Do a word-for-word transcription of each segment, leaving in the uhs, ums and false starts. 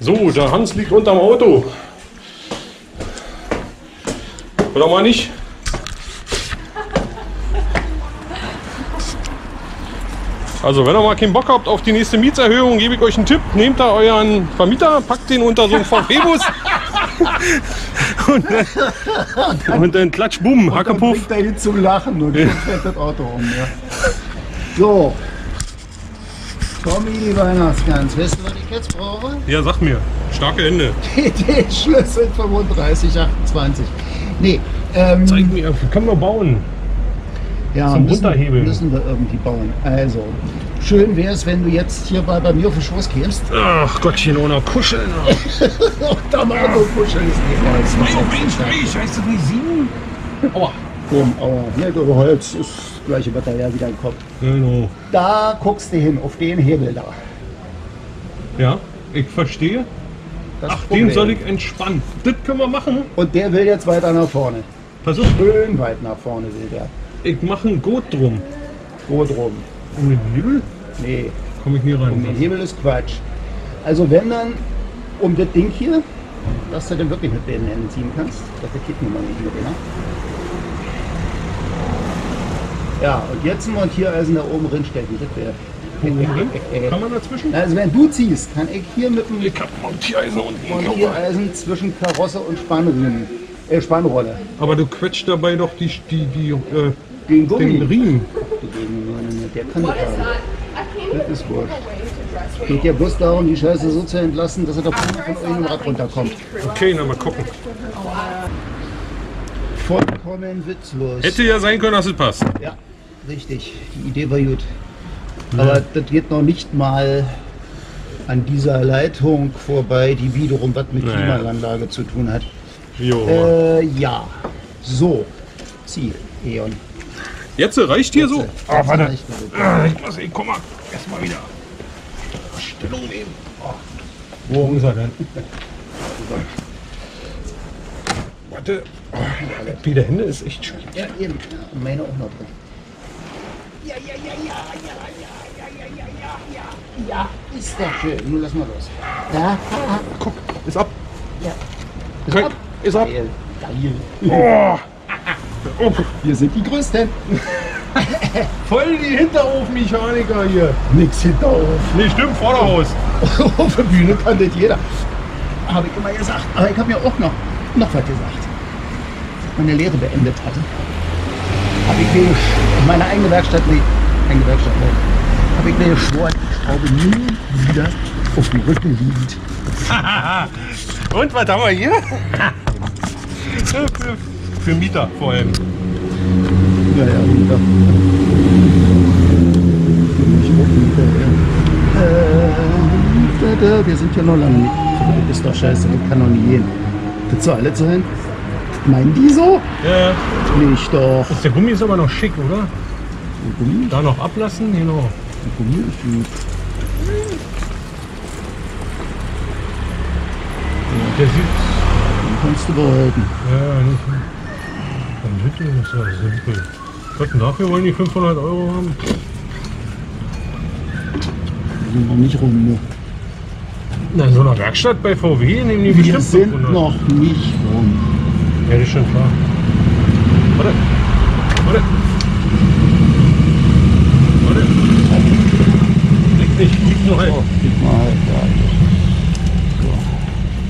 So, der Hans liegt unterm Auto. Oder mal nicht? Also wenn ihr mal keinen Bock habt auf die nächste Mietserhöhung, gebe ich euch einen Tipp. Nehmt da euren Vermieter, packt den unter so einen V W-Bus und, dann, und dann klatsch, bumm, Hackepuff. Und dann bringt er ihn zum Lachen und fährt das Auto um. Ja. So. Komm, die Weihnachtsgans. Weißt du, was ich jetzt brauche? Ja, sag mir. Starke Hände. Den Schlüssel fünfunddreißig achtundzwanzig. Nee. Ähm, Zeig mir, können wir bauen. Ja, zum müssen, müssen wir irgendwie bauen. Also, schön wäre es, wenn du jetzt hier bei, bei mir auf den Schoß kämst. Ach Gottchen, ohne Kuscheln. Auch da mal so kuscheln ist nicht mal. Mensch, Mensch, heißt das nicht sieben? Aua. Komm, aua. Nicht über Holz. Gleiche Wetter, ja, wieder im Kopf. Genau. Da guckst du hin, auf den Hebel da. Ja, ich verstehe. Das Ach, den soll ich entspannen. Das können wir machen. Und der will jetzt weiter nach vorne. Versuch. Schön weit nach vorne will der. Ich mache einen Gurt drum. Gurt drum. Um den Hebel? Nee. Komme ich nie rein. Um den Hebel ist Quatsch. Also wenn dann um das Ding hier, dass du dann wirklich mit beiden Händen ziehen kannst. Das geht nun mal nicht mit, ne? Ja, und jetzt ein Montier-Eisen da oben drin stecken. Kann man dazwischen? Also wenn du ziehst, kann ich hier mit dem Montier-Eisen unten Montier-Eisen zwischen Karosse und Spannriemen, äh, Spannrolle. Aber du quetscht dabei doch die, die, die, äh, den, den Riemen. Der kann das haben. Das ist wurscht. Es geht ja bloß darum, die Scheiße so zu entlassen, dass er da von irgendeinem Rad runterkommt. Okay, na mal gucken. Vollkommen witzlos. Hätte ja sein können, dass es passt. Ja. Richtig, die Idee war gut. Aber ja, das geht noch nicht mal an dieser Leitung vorbei, die wiederum was mit naja. Klimaanlage zu tun hat. Jo. Äh, ja. So. Zieh, Eon. Jetzt reicht hier jetzt, so? Ah, oh, warte. Reicht so. Ah, ich muss, guck mal, erstmal wieder Stellung nehmen. Oh. Wo ist er denn? Warte. Oh, beide Hände ist echt schön. Ja, eben. Meine auch noch drin. Ja, ja, ja, ja, ja, ja, ja, ja, ja, ja, ja, ist doch schön. Nun lass mal los. Ja. Guck, ist ab. Ja. Ist Kein, ab. Ist ab. Geil. Geil. Oh. Oh. Wir sind die Größten. Voll die Hinterhofmechaniker hier. Nix Hinterhof. Nee, stimmt, Vorderhaus. Auf der Bühne kann das jeder. Habe ich immer gesagt. Aber ich habe ja auch noch, noch was gesagt. Als ich meine Lehre beendet hatte, habe ich mir meine eigene Werkstatt, nee, eigene Werkstatt, nee, habe ich mir geschworen, ich schraube nie wieder auf dem Rücken liegend. Und was haben wir hier? für, für, für Mieter vor allem. Ja, ja, Mieter. Ich wollte Mieter, ja. Äh, wir sind ja noch lange nicht. Das ist doch scheiße, das kann doch nicht gehen. Willst du alle sein? Meinen die so? Ja. Nicht doch. Der Gummi ist aber noch schick, oder? Der Gummi? Da noch ablassen, genau. Der Gummi ist gut. Ja, der sieht. Den kannst du behalten. Ja, nicht. Dann ist das simpel. Gott, dafür wollen die fünfhundert Euro haben. Da sind wir nicht rum, ne? Na, in so einer Werkstatt bei V W nehmen die bestimmt fünfhundert. Wir sind noch nicht rum. Ja, das ist schon klar. Warte. Warte. Warte. Liegt nicht, liegt nur halb. Liegt nur halb,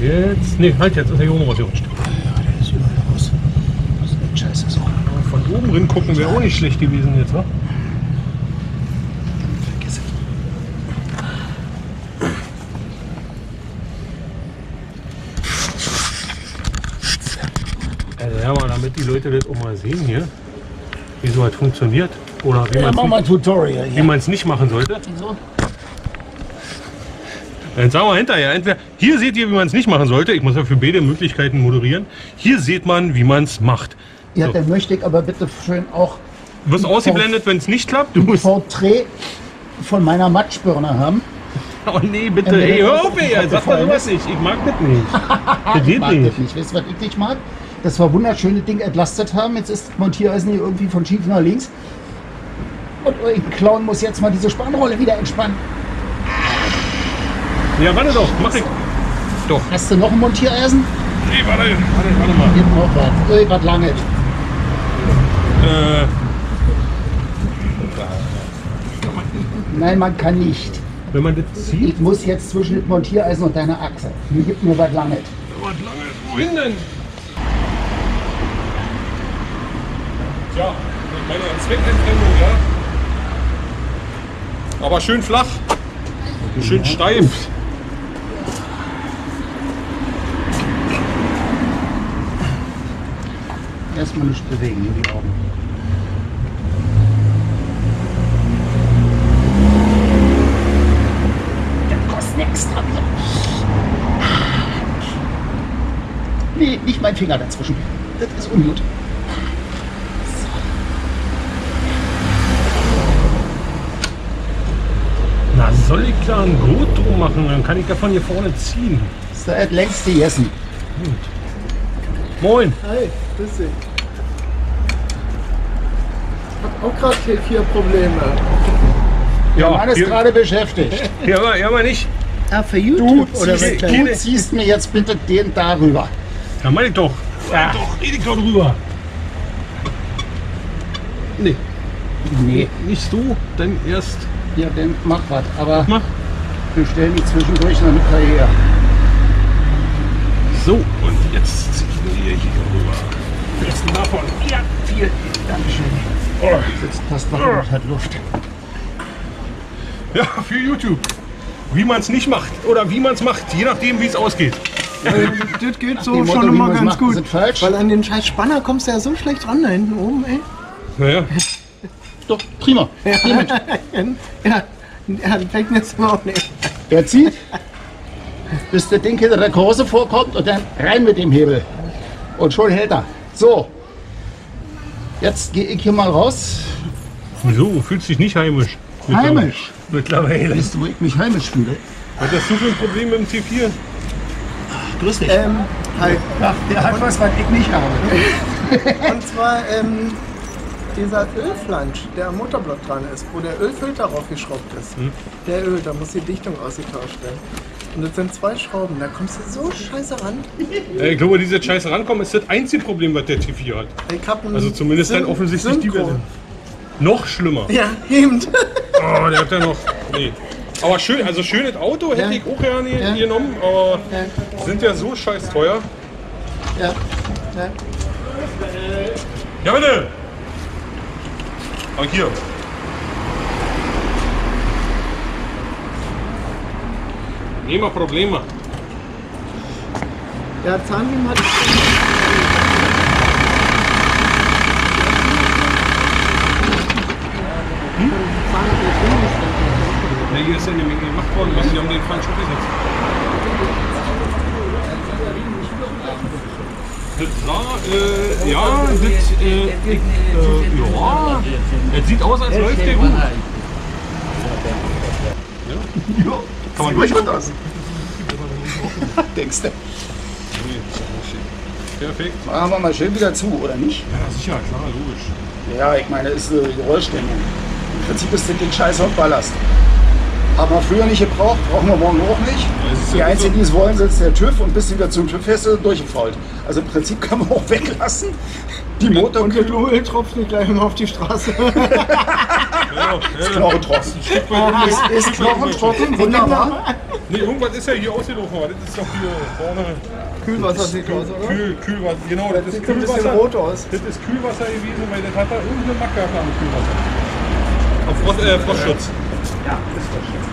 ja. Jetzt, ne, halt jetzt, ist er hier oben rausgerutscht. Ja, der ist überall raus. Das ist echt scheiße so. Von oben rin gucken wäre auch nicht schlecht gewesen jetzt, wa? Vergiss es. Also ja, mal, damit die Leute das auch mal sehen hier, wie so was funktioniert oder wie ja, man es nicht, nicht machen sollte. Wieso? Dann sagen wir hinterher, entweder hier seht ihr, wie man es nicht machen sollte, ich muss ja für beide Möglichkeiten moderieren, hier sieht man, wie man es macht. Ja, so. Dann möchte ich aber bitte schön auch... Du wirst ausgeblendet, wenn es nicht klappt. Du musst Porträt von meiner Matschbirne haben. Oh nee, bitte, ey, hör auf, ey, sag mal sowas nicht, ich mag das nicht. Das geht ich mag nicht. Das nicht. Weißt du, was ich nicht mag? Das war wunderschöne Ding entlastet haben. Jetzt ist das Montiereisen hier irgendwie von schief nach links. Und euer Clown muss jetzt mal diese Spannrolle wieder entspannen. Ja, warte doch, mach ich. Doch. Hast du noch ein Montiereisen? Nee, warte, warte, warte mal. Hier noch was. Irgendwas lange. Äh. Nein, man kann nicht. Wenn man das zieht? Ich muss jetzt zwischen dem Montiereisen und deiner Achse. Mir gibt nur was lange. Was lange? Wohin denn? Ja, ich meine Zweckentfremdung, ja. Aber schön flach. Schön ja. Steif. Erstmal nicht bewegen, in die Augen. Das kostet nichts. Nee, nicht mein Finger dazwischen. Das ist ungut. Na, soll ich da einen Gurt drum machen? Dann kann ich davon hier vorne ziehen. Das ist der längste Jessen. Gut. Moin! Hi, grüß dich. Ich hab auch gerade T vier Probleme. Ja, der Mann ist gerade beschäftigt. Ja, aber, ja, aber nicht. Ah, für YouTube du, oder ziehst, du ziehst mir jetzt bitte den da rüber. Ja, meine ich doch. Ja, doch, eh doch rüber. Nee. Nee. Nicht du, denn erst. Ja, dann mach was, aber mach. Wir stellen die zwischendurch noch eine Karriere. So, und jetzt zieh ich mir hier rüber. Besten davon. Ja, viel. Dankeschön. Oh. Jetzt passt noch oh. Hat Luft. Ja, für YouTube. Wie man es nicht macht oder wie man es macht, je nachdem wie es ausgeht. Das geht so Motto, schon immer ganz gut. Falsch. Weil an den scheiß Spanner kommst du ja so schlecht ran da hinten oben, ey. Naja. Doch, prima. Ja, Mensch. Ja, ja, fängt jetzt mal auf. Er zieht, bis der Ding hinter der Kurse vorkommt und dann rein mit dem Hebel. Und schon hält er. So, jetzt gehe ich hier mal raus. Wieso? Fühlst dich nicht heimisch? Heimisch? Mittlerweile. Weißt du, wo ich mich heimisch fühle? Hat das so viel Problem mit dem T vier? Grüß dich. Ähm, halt. Ach, der hat was, was ich nicht habe. Und zwar, ähm, dieser Ölflansch, der am Motorblock dran ist, wo der Ölfilter raufgeschraubt ist, hm? Der Öl, da muss die Dichtung ausgetauscht werden. Und das sind zwei Schrauben, da kommst du so scheiße ran. Ja, ich glaube, diese Scheiße rankommen ist das einzige Problem, was der T vier hat. Ich hab also zumindest Syn dann offensichtlich Synchron. Die Welle. Noch schlimmer. Ja, eben. Oh, der hat ja noch. Nee. Aber schön, also schönes Auto hätte ja. Ich auch gerne ja. Genommen, aber ja. Sind ja so scheiß teuer. Ja. Ja, ja bitte! Aber hier. Immer Probleme. Ja, Zahnriemen hat. Hm? Ja, hier ist ja eine Menge gemacht worden, was sie haben den falschen gesetzt. Das sah, äh, ja, das, äh, ich, äh, ja. Das sieht aus, als läuft der gut. Ja? Ja. Kann man durch aus. Denkst du? Perfekt. Machen wir mal schön wieder zu, oder nicht? Ja, sicher, klar, logisch. Ja, ich meine, das ist eine Geräuschdämmung. Im Prinzip ist das den scheiß Hauptballast. Haben wir früher nicht gebraucht, brauchen wir morgen auch nicht. Die einzigen, die es wollen, sind der TÜV und bis sie wieder zum TÜV fest sind, durchgefault. Also im Prinzip kann man auch weglassen. Die Motor- und der Öl tropft nicht gleich immer auf die Straße. Ja, das ist knochentrocken. Ja, ist, ist knochentrocken, wunderbar. Nee, irgendwas ist ja hier ausgelaufen, aber das ist doch hier vorne. Kühlwasser sieht aus, oder? Kühl, Kühlwasser, genau. Das, das sieht ein bisschen rot aus. Das ist Kühlwasser gewesen, weil das hat da irgendeine Macke gehabt am Kühlwasser. Auf Frost, äh, Frostschutz. Ja, ist Frostschutz.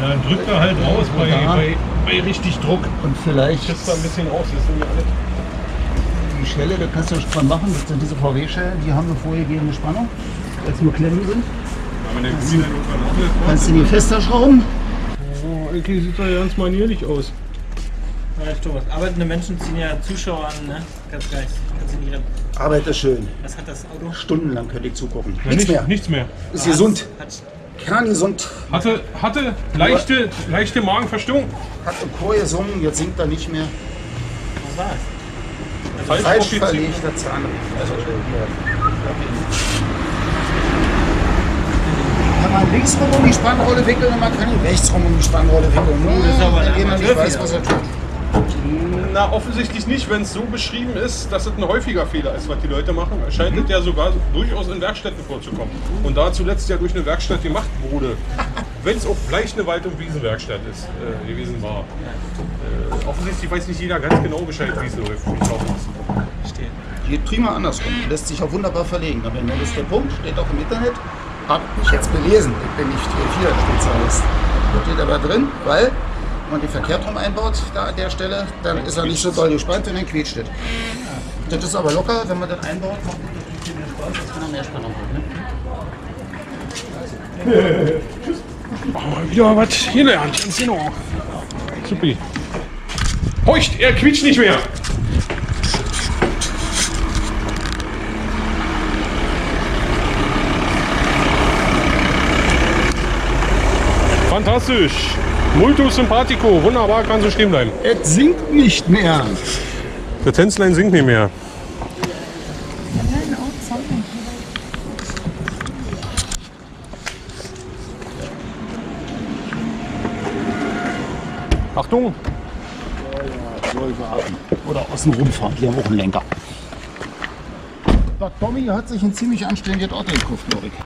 Na, dann drückt er halt raus bei, bei, bei richtig Druck. Und vielleicht. Schützt er ein bisschen raus, das sind wir alle. Die Schwelle, da kannst du schon machen, das sind diese V W-Schellen, die haben eine vorgegebene Spannung, als nur Klemmen sind. Aber der kannst, du, kannst du die fester schrauben? Oh, eigentlich sieht das ja ganz manierlich aus. Ja, das ist doch was. Arbeitende Menschen ziehen ja Zuschauer an, ne? Ganz geil. Kannst du nicht Arbeit ist schön. Was hat das Auto? Stundenlang könnte ich zugucken. Ja, nichts, nicht, mehr. nichts mehr. Ist gesund. Kerngesund. Hatte, hatte leichte, leichte Magenverstimmung. Hatte Chor gesungen, jetzt singt er nicht mehr. Was war's? Falsch, Falsch verlegter Zahnriemen. Also, ja. mal links rum um die Spannrolle wickeln und man kann ihn rechts rum um die Spannrolle wickeln. Nur wenn jemand nicht weiß, was er tut. Na, offensichtlich nicht, wenn es so beschrieben ist, dass es ein häufiger Fehler ist, was die Leute machen. Es scheint mhm. ja sogar durchaus in Werkstätten vorzukommen. Und da zuletzt ja durch eine Werkstatt gemacht wurde, wenn es auch vielleicht eine Wald- und Wiesenwerkstatt ist, äh, gewesen war. Äh, offensichtlich weiß nicht jeder ganz genau Bescheid, wie es läuft. Geht prima andersrum. Lässt sich auch wunderbar verlegen. Aber wenn das der Punkt steht, auch im Internet, habe ich jetzt gelesen, ich bin nicht T vier-Spezialist. Da steht aber drin, weil. Wenn man den verkehrt rum einbaut, da an der Stelle, dann ist er nicht so doll gespannt und dann quietscht es. Das ist aber locker, wenn man das einbaut, macht das viel mehr Spaß, als wenn er mehr Spannung hat. Ne? Haben wir wieder was gelernt, ganz genau. Supi. Heucht, er quietscht nicht mehr! Fantastisch! Multo Sympathico, wunderbar, kannst du stehen bleiben. Es singt nicht mehr. Der Tänzlein singt nicht mehr. Achtung! Oder außen rumfahren, hier auch ein Lenker. Der Tommy hat sich ein ziemlich anständiges Auto gekauft, glaube ich.